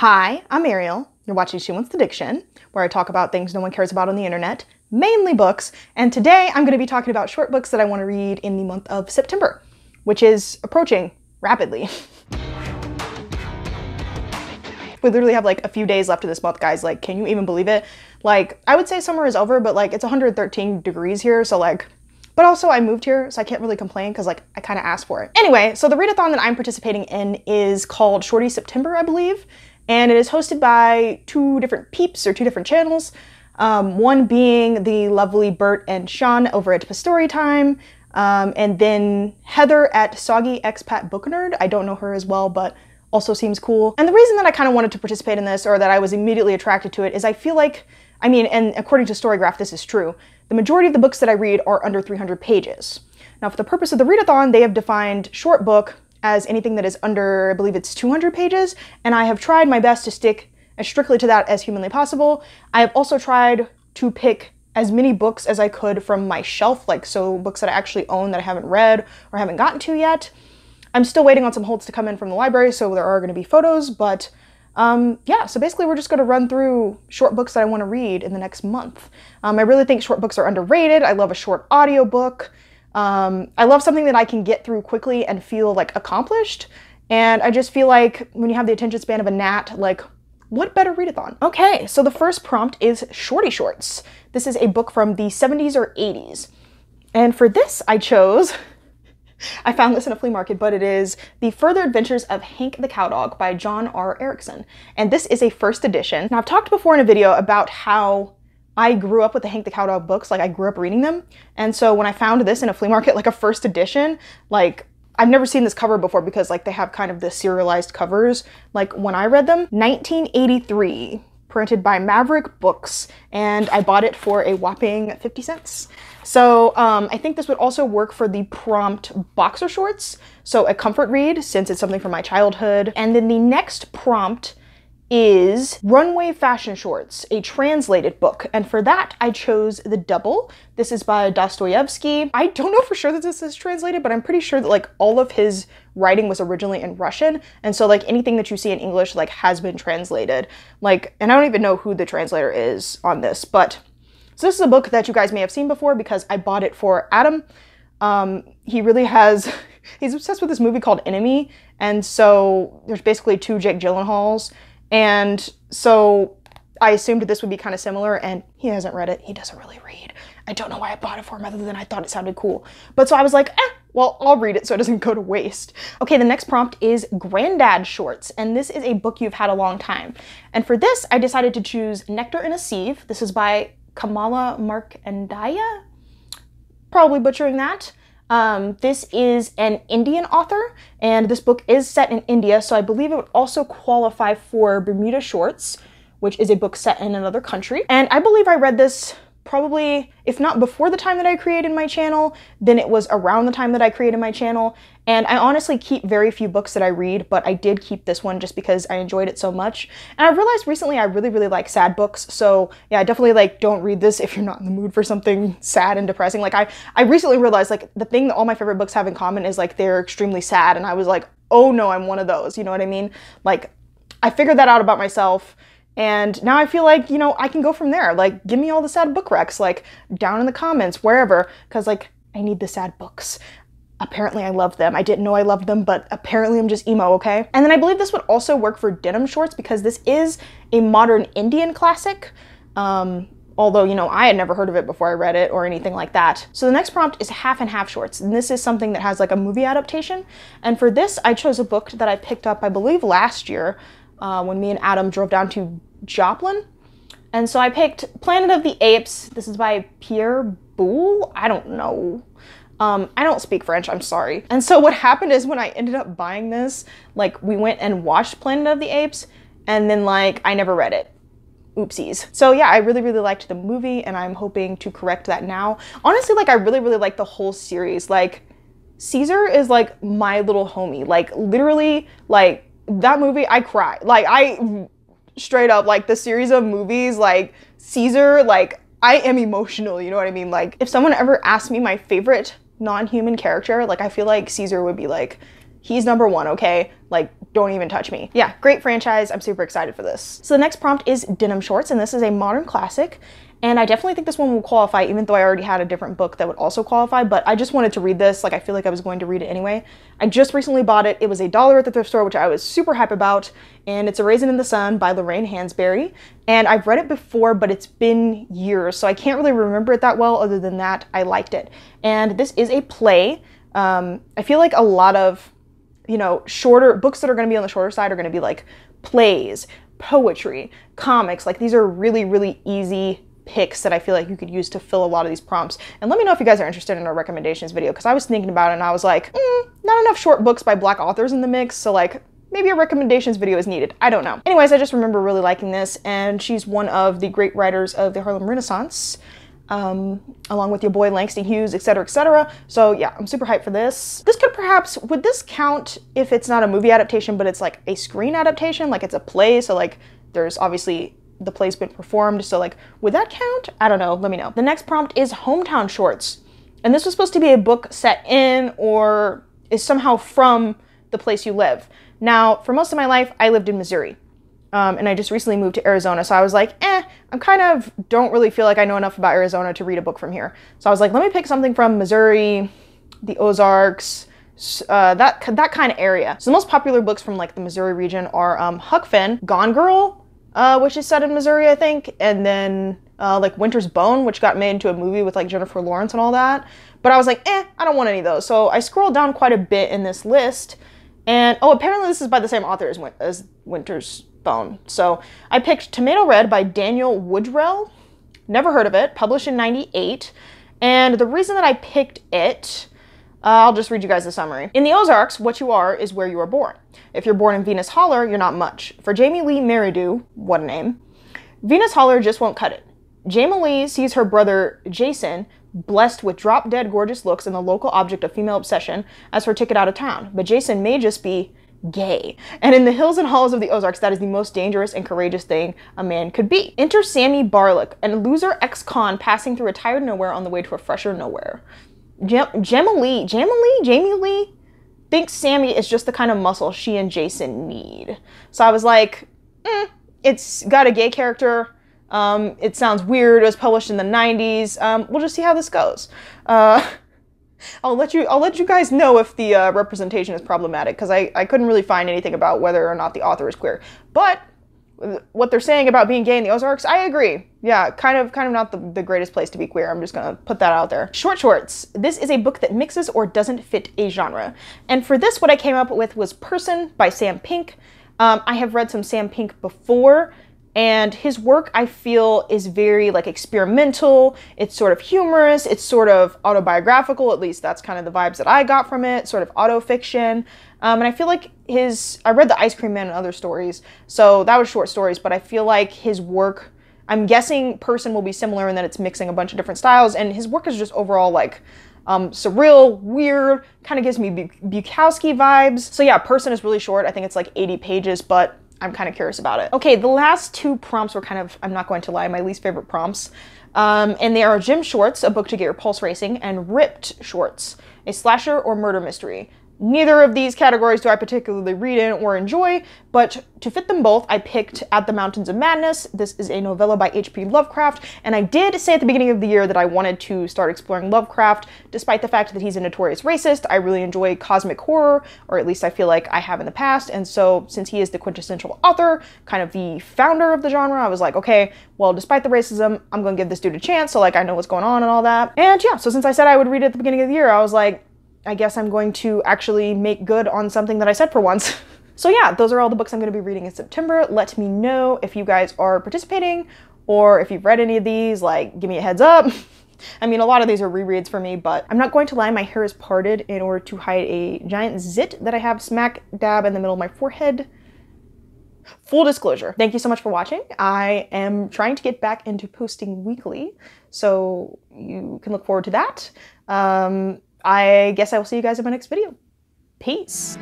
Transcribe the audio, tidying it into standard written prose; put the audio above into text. Hi, I'm Ariel. You're watching She Wants the Diction, where I talk about things no one cares about on the internet, mainly books, and today I'm going to be talking about short books that I want to read in the month of September, which is approaching rapidly. We literally have like a few days left of this month, guys. Like, can you even believe it? Like, I would say summer is over, but like it's 113 degrees here, so like, but also I moved here, so I can't really complain because like I kind of asked for it. Anyway, so the readathon that I'm participating in is called Shorty September, I believe, and it is hosted by two different peeps or two different channels. One being the lovely Bert and Siân over at Pastory Time, and then Heather at Soggy Expat Book Nerd. I don't know her as well, but also seems cool. And the reason that I kind of wanted to participate in this, or that I was immediately attracted to it, is I feel like, I mean, and according to StoryGraph, this is true, the majority of the books that I read are under 300 pages. Now, for the purpose of the readathon, they have defined short book as anything that is under, I believe it's 200 pages, and I have tried my best to stick as strictly to that as humanly possible. I have also tried to pick as many books as I could from my shelf, like so books that I actually own that I haven't read or haven't gotten to yet. I'm still waiting on some holds to come in from the library, so there are going to be photos, but yeah, so basically we're just going to run through short books that I want to read in the next month. I really think short books are underrated. I love a short audiobook. I love something that I can get through quickly and feel like accomplished, and I just feel like when you have the attention span of a gnat, like, what better readathon? Okay, so the first prompt is Shorty Shorts. This is a book from the 70s or 80s, and for this I chose... I found this in a flea market, but it is The Further Adventures of Hank the Cowdog by John R. Erickson. And this is a first edition. Now, I've talked before in a video about how I grew up with the Hank the Cowdog books, like I grew up reading them. And so when I found this in a flea market, like a first edition, like I've never seen this cover before because like they have kind of the serialized covers, like when I read them. 1983, printed by Maverick Books, and I bought it for a whopping 50 cents. So I think this would also work for the prompt boxer shorts, so a comfort read since it's something from my childhood. And then the next prompt is Runway Fashion Shorts, a translated book, and for that I chose The Double. This is by Dostoevsky. I don't know for sure that this is translated, but I'm pretty sure that like all of his writing was originally in Russian, and so like anything that you see in English like has been translated, like, and I don't even know who the translator is on this, but so this is a book that you guys may have seen before because I bought it for Adam. He really has, he's obsessed with this movie called Enemy, and so there's basically two Jake Gyllenhaals. And so I assumed this would be kind of similar, and he hasn't read it. He doesn't really read. I don't know why I bought it for him other than I thought it sounded cool. But so I was like, eh, well, I'll read it so it doesn't go to waste. Okay, the next prompt is Granddad Shorts, and this is a book you've had a long time. And for this, I decided to choose Nectar in a Sieve. This is by Kamala Markandaya. Probably butchering that. This is an Indian author, and this book is set in India, so I believe it would also qualify for Bermuda Shorts, which is a book set in another country. And I believe I read this probably, if not before the time that I created my channel, then it was around the time that I created my channel. And I honestly keep very few books that I read, but I did keep this one just because I enjoyed it so much. And I realized recently I really, really like sad books. So yeah, definitely like don't read this if you're not in the mood for something sad and depressing. Like I recently realized like the thing that all my favorite books have in common is like they're extremely sad. And I was like, oh no, I'm one of those. You know what I mean? Like I figured that out about myself. And now I feel like, you know, I can go from there. Like, give me all the sad book recs, like down in the comments, wherever, because like I need the sad books. Apparently I love them. I didn't know I loved them, but apparently I'm just emo, okay? And then I believe this would also work for denim shorts because this is a modern Indian classic. Although, you know, I had never heard of it before I read it or anything like that. So the next prompt is Half and Half Shorts, and this is something that has like a movie adaptation. And for this, I chose a book that I picked up, I believe last year, when me and Adam drove down to Joplin. And so I picked Planet of the Apes. This is by Pierre Boulle. I don't know. I don't speak French, I'm sorry. And so what happened is when I ended up buying this, like we went and watched Planet of the Apes, and then like I never read it. Oopsies. So yeah, I really, really liked the movie, and I'm hoping to correct that now. Honestly, like I really, really like the whole series. Like Caesar is like my little homie. Like literally, like that movie, I cry. Like I straight up, like the series of movies, like Caesar, like I am emotional, you know what I mean? Like if someone ever asked me my favorite non-human character, like I feel like Caesar would be like He's number one, okay? Like, don't even touch me. Yeah, great franchise. I'm super excited for this. So the next prompt is denim shorts, and this is a modern classic. And I definitely think this one will qualify, even though I already had a different book that would also qualify, but I just wanted to read this. Like, I feel like I was going to read it anyway. I just recently bought it. It was $1 at the thrift store, which I was super hype about. And it's A Raisin in the Sun by Lorraine Hansberry. And I've read it before, but it's been years, so I can't really remember it that well. Other than that, I liked it. And this is a play. I feel like a lot of, you know, shorter books that are going to be on the shorter side are going to be like plays, poetry, comics. Like, these are really, really easy picks that I feel like you could use to fill a lot of these prompts. And let me know if you guys are interested in our recommendations video, because I was thinking about it and I was like, not enough short books by Black authors in the mix, so like maybe a recommendations video is needed. I don't know. Anyways, I just remember really liking this, and she's one of the great writers of the Harlem Renaissance, along with your boy Langston Hughes, etc., etc. So yeah, I'm super hyped for this. This could perhaps, would this count if it's not a movie adaptation, but it's like a screen adaptation, like it's a play, so like there's obviously the play's been performed, so like, would that count? I don't know, let me know. The next prompt is hometown shorts. And this was supposed to be a book set in or is somehow from the place you live. Now, for most of my life, I lived in Missouri. And I just recently moved to Arizona, so I was like, I'm kind of don't really feel like I know enough about Arizona to read a book from here. So I was like, let me pick something from Missouri, the Ozarks, that kind of area. So the most popular books from like the Missouri region are Huck Finn, Gone Girl, which is set in Missouri, I think, and then like Winter's Bone, which got made into a movie with like Jennifer Lawrence and all that. But I was like, I don't want any of those. So I scrolled down quite a bit in this list, and oh, apparently this is by the same author as Winter's Bone. So I picked Tomato Red by Daniel Woodrell. Never heard of it. Published in '98, and the reason that I picked it, I'll just read you guys the summary. In the Ozarks, what you are is where you are born. If you're born in Venus Holler, you're not much. For Jamie Lee Meridew, what a name, Venus Holler just won't cut it. Jamie Lee sees her brother Jason, blessed with drop-dead gorgeous looks and the local object of female obsession, as her ticket out of town. But Jason may just be gay. And in the hills and halls of the Ozarks, that is the most dangerous and courageous thing a man could be. Enter Sammy Barlick, a loser ex-con passing through a tired nowhere on the way to a fresher nowhere. Jamie Lee thinks Sammy is just the kind of muscle she and Jason need. So I was like, it's got a gay character. It sounds weird. It was published in the 90s. We'll just see how this goes. I'll let you guys know if the representation is problematic, because I couldn't really find anything about whether or not the author is queer. But what they're saying about being gay in the Ozarks, I agree. Yeah, kind of not the greatest place to be queer. I'm just gonna put that out there. Short shorts. This is a book that mixes or doesn't fit a genre. And for this, what I came up with was Person by Sam Pink. I have read some Sam Pink before, and his work, I feel, is very like experimental. It's sort of humorous. It's sort of autobiographical. At least that's kind of the vibes that I got from it. Sort of autofiction. And I feel like I read The Ice Cream Man and Other Stories, so that was short stories, but I feel like his work, I'm guessing Person will be similar in that it's mixing a bunch of different styles, and his work is just overall like surreal, weird, kind of gives me Bukowski vibes. So yeah, Person is really short. I think it's like 80 pages, but I'm kind of curious about it. Okay, the last two prompts were kind of, I'm not going to lie, my least favorite prompts. And they are Gym Shorts, a book to get your pulse racing, and Ripped Shorts, a slasher or murder mystery. Neither of these categories do I particularly read in or enjoy, but to fit them both, I picked At the Mountains of Madness. This is a novella by H.P. Lovecraft, and I did say at the beginning of the year that I wanted to start exploring Lovecraft, despite the fact that he's a notorious racist. I really enjoy cosmic horror, or at least I feel like I have in the past, and so since he is the quintessential author, kind of the founder of the genre, I was like, okay, well, despite the racism, I'm gonna give this dude a chance, so like I know what's going on and all that. And yeah, so since I said I would read it at the beginning of the year, I was like, I guess I'm going to actually make good on something that I said for once. So yeah, those are all the books I'm going to be reading in September. Let me know if you guys are participating or if you've read any of these, like, give me a heads up. I mean, a lot of these are rereads for me, but I'm not going to lie, my hair is parted in order to hide a giant zit that I have smack dab in the middle of my forehead. Full disclosure. Thank you so much for watching. I am trying to get back into posting weekly, so you can look forward to that. I guess I will see you guys in my next video. Peace.